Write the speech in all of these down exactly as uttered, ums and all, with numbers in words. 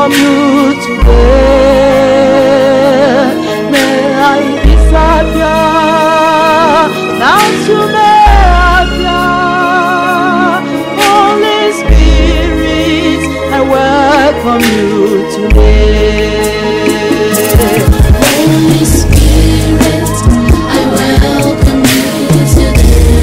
from you today. May I disappear now to may appear. Holy Spirit, I welcome you today. Holy Spirit, I welcome you today.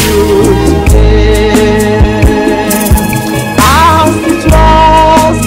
Today, out it was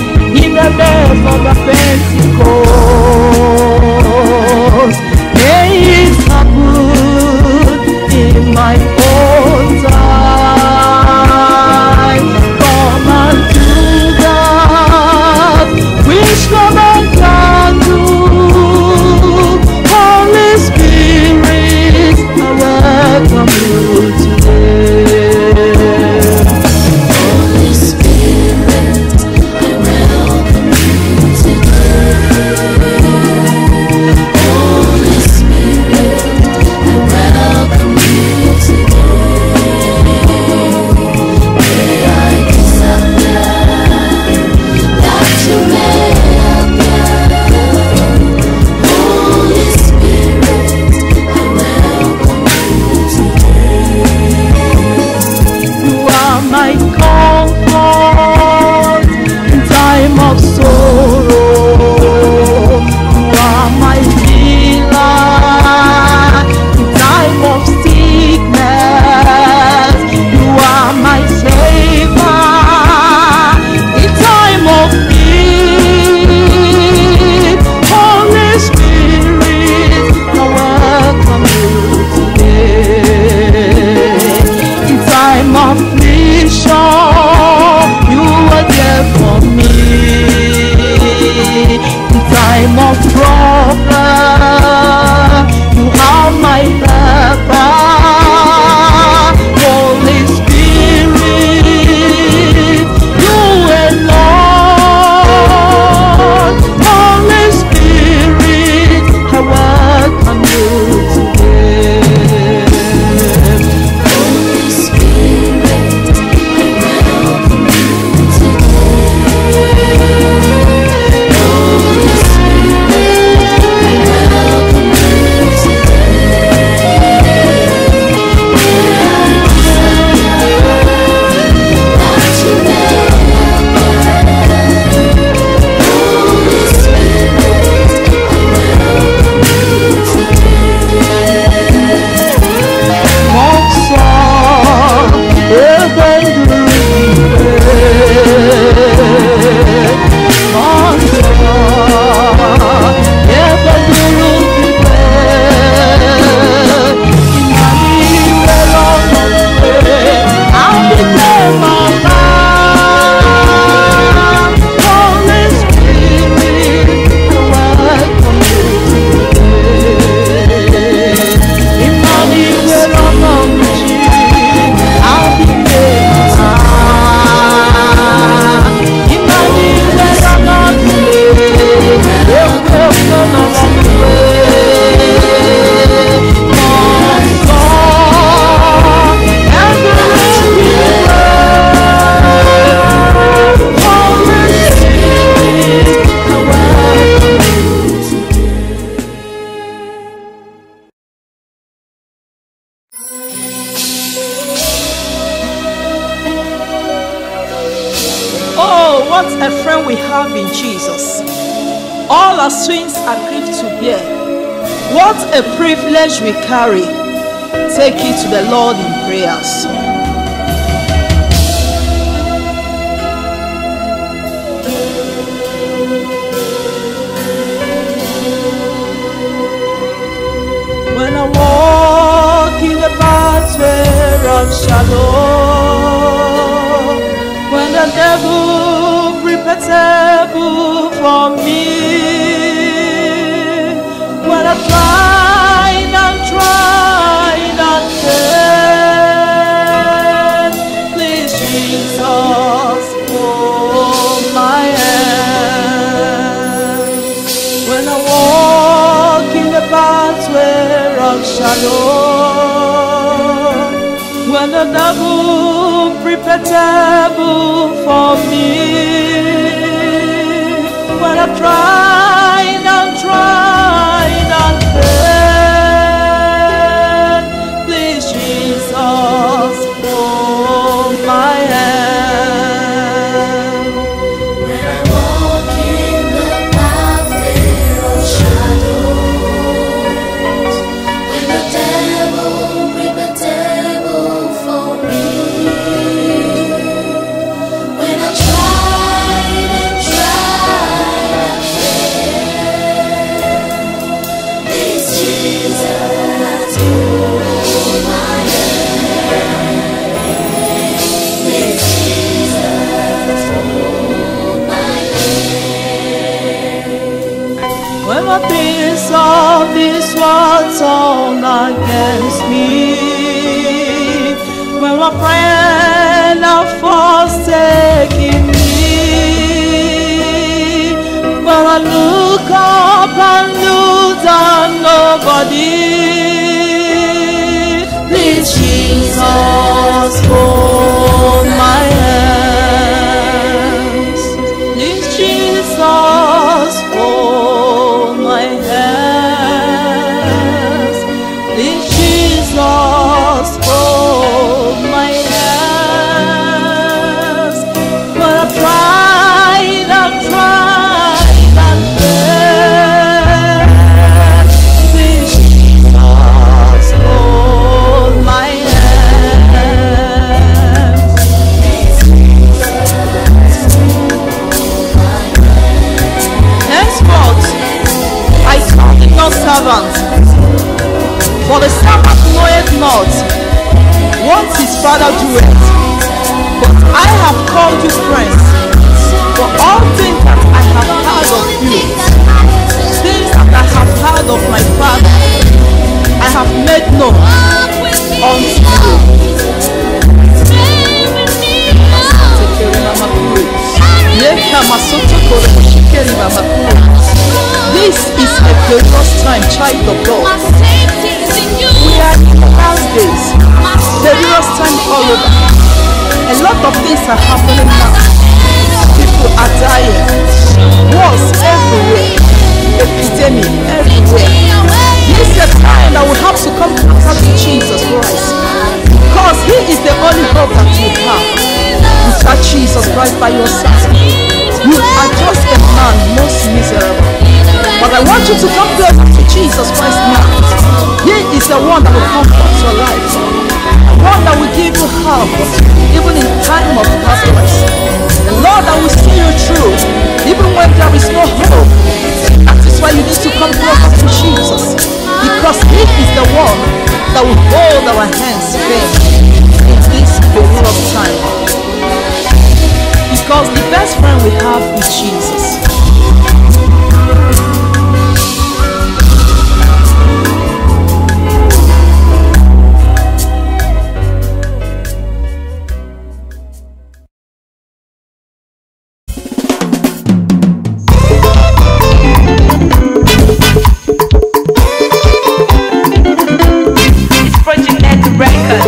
What a friend we have in Jesus. All our sins are grief to bear. What a privilege we carry. Take it to the Lord in prayers. When I walk in the pathway of shadow, when the devil prepares a table for me, when I tried and tried and failed, please Jesus hold my hand. When I walk in the pathway of shadow, when the devil prepares a table for me, when I tried and tried and failed, please Jesus hold my hand. When I walk in the pathway of shadows, when the devil prepares a table for me, when I tried and tried. When my things of this world turn against me, when my friends are forsaking me, when I look up and look down nobody, please Jesus hold my hands, please Jesus hold my hands, please Jesus hold my hands. When I tried and tried and failed, please Jesus hold my hands. Henceforth, I count it no servant, for the servant knoweth not what his father doeth, but I have called you friends, for all things that I have heard of you, things that I have heard of my Father, I have made known unto you. This is a glorious time, child of God. We are in the last days, glorious time all over. A lot of things are happening now. People are dying. Wars everywhere. Epidemic everywhere. This is a time that we have to come to Jesus Christ, because He is the only hope that we have. That Jesus Christ by your side. You are just a man most miserable, but I want you to come closer to Jesus Christ now. He is the one that will comfort your life, one that will give you help even in time of darkness, the Lord that will see you through even when there is no hope. That is why you need to come closer to Jesus, because He is the one that will hold our hands firm in this glorious time. Because the best friend we have is Jesus. Project Net Record.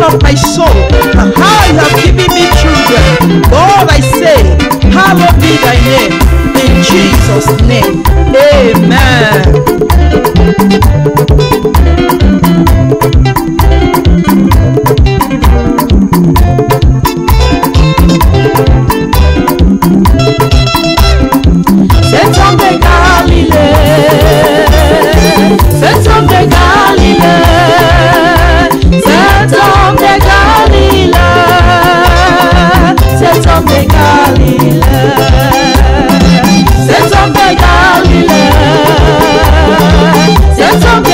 Of my soul, and how you have given me children. Lord, I say, hallowed be thy name, in Jesus' name. Amen. Sons of the Galilee, sons of the Galilee, sons of Sons of the Galilee, sons of the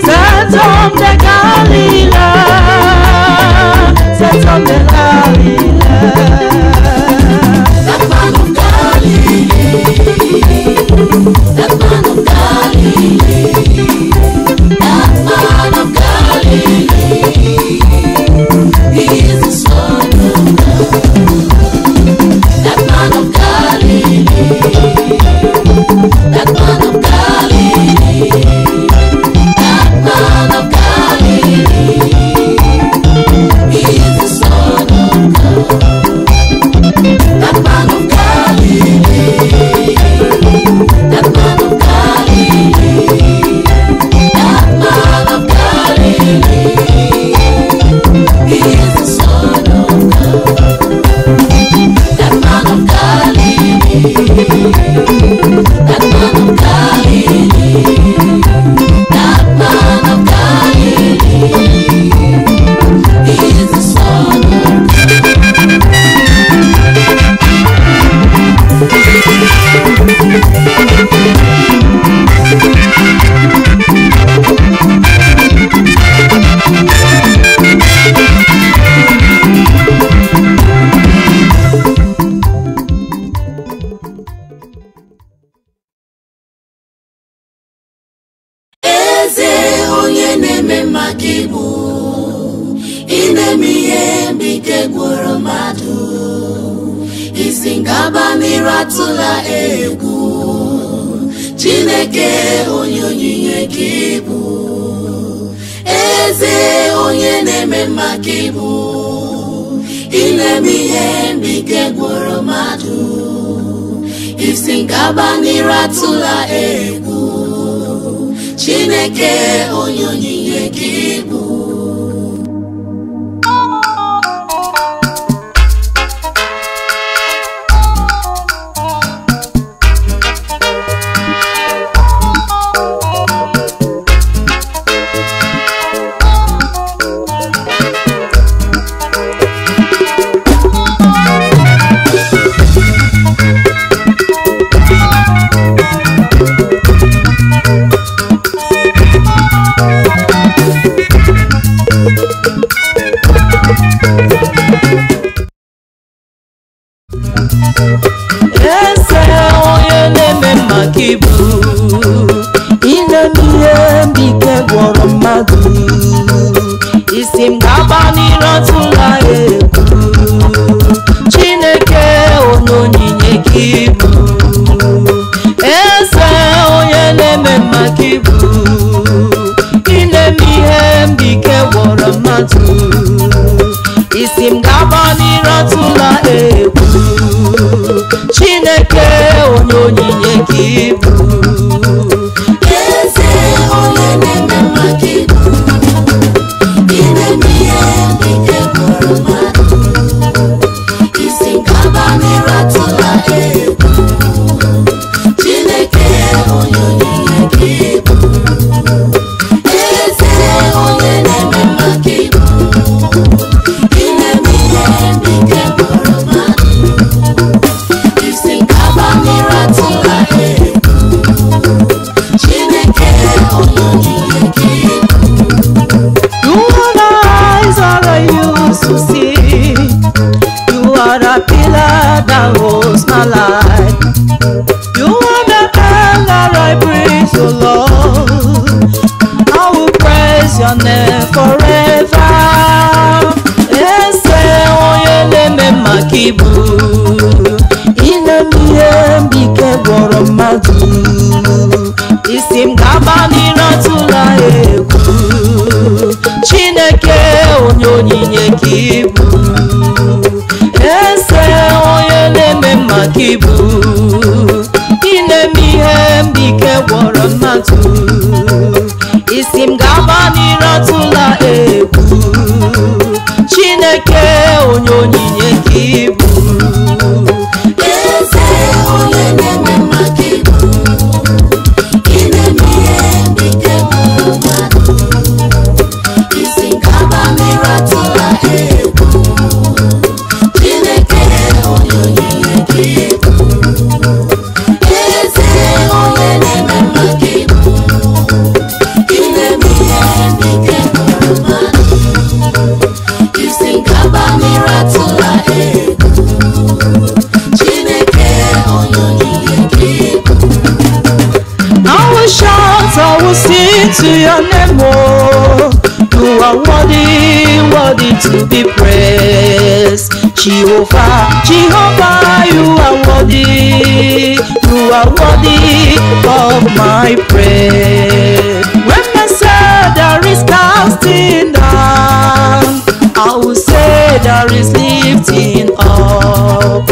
Galilee, sons of the Galilee, sons of the Galilee, sons of the Galilee, that man of Galilee, that man of Galilee, he is the Son. To your name, oh, you are worthy, worthy to be praised. Jehovah, Jehovah, you are worthy, you are worthy of my praise. When I say there is casting down, I will say there is lifting up.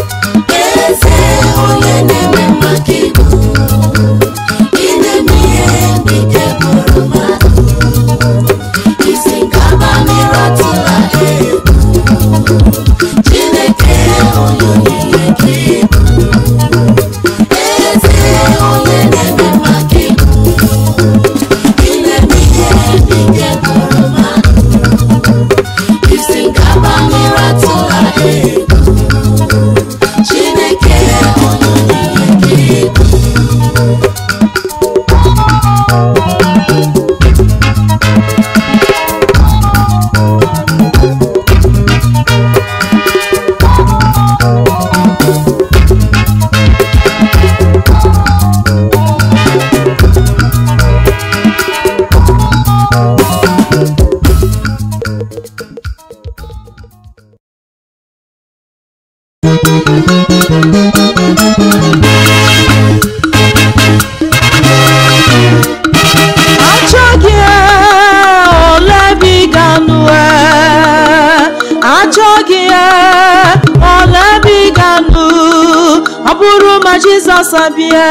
Jesus abia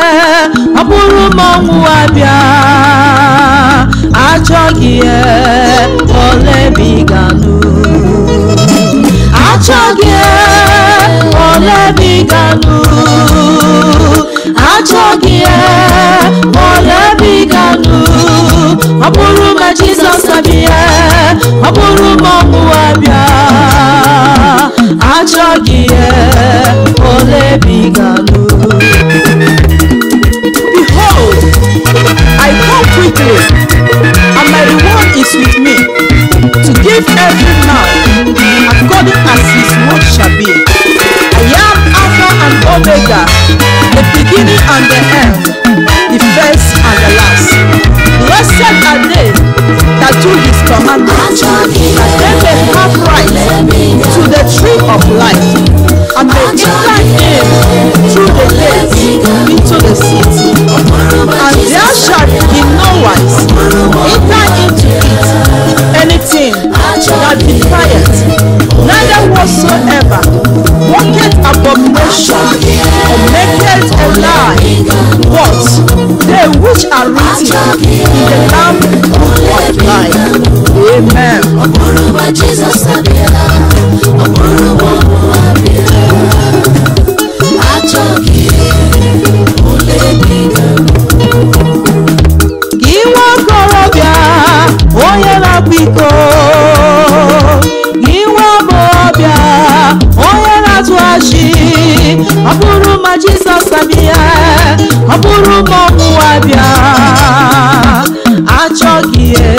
aburu monwu abia achogie olebiganu achogie olebiganu achogie olebiganu aburu ma Jesus abia aburu monwu abia achogie olebiganu. I come quickly, and my reward is with me, to give every man according as his work shall be. I am Alpha and Omega. life, and they enter in through the gate into the city, and there shall be no wise enter into it anything that defieth, neither whatsoever walketh abomination, or maketh a lie, but they which are written in the Lamb of life. Amen. Iwa korobia, oye na biko. Iwa borobia, oye na tuashi. Aburu ma Jesus sabia, aburu ma muabia. Achokie.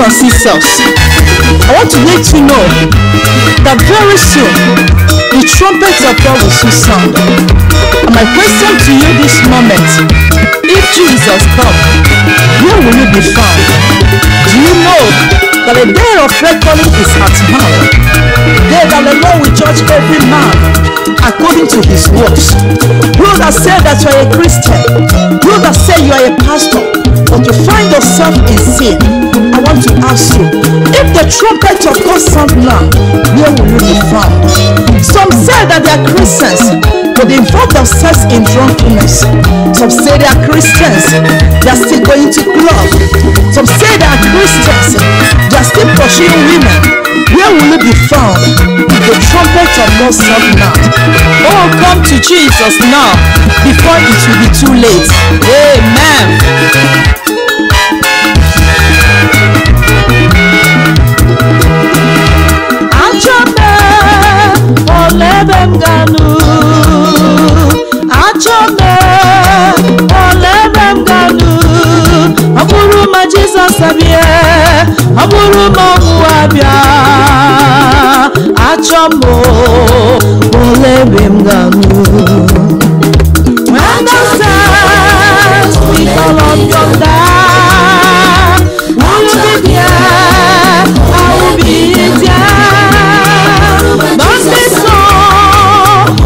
Sisters, I want to let you know that very soon the trumpets of God will sound. And my question to you this moment: if Jesus comes, where will you be found? Do you know that the day of reckoning is at hand? There that the Lord will judge every man according to his works. You that say that you are a Christian, you that say you are a pastor, but you find yourself in sin. I want to ask you, if the trumpet of God sounds now, where will you be found? Some say that they are Christians, but they involve themselves in drunkenness. Some say they are Christians, they are still going to club. Some say they are Christians, they are still pursuing women. Where will you be found if the trumpet of God sounds now? Oh, come to Jesus now, before it will be too late. Amen. Achomo olebe mganu. When the saints we call on your name, will you be there? I will be there. Don't be so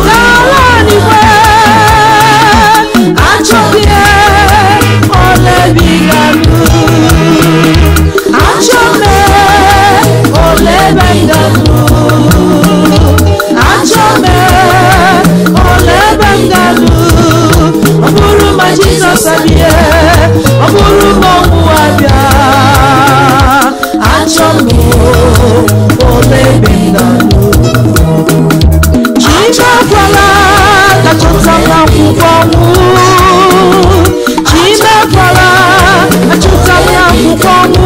down anywhere. Achomo olebe mganu. Achomo olebe mganu. Jesus abia, amuru mawu abia, achomo olebina nu. Chima kwala kachota makukamu, chima kwala kachota makukamu,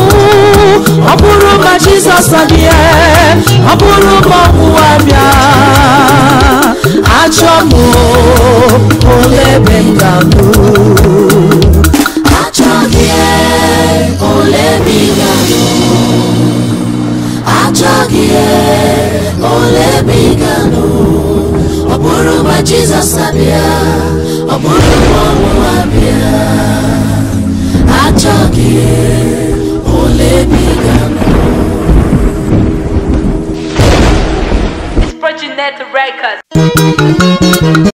amuru ma Jesus abia, amuru mawu abia, achomo olebina nu. Jesus. abia, oburu oru abia. Achogi ole bigano. It's Project Net Records.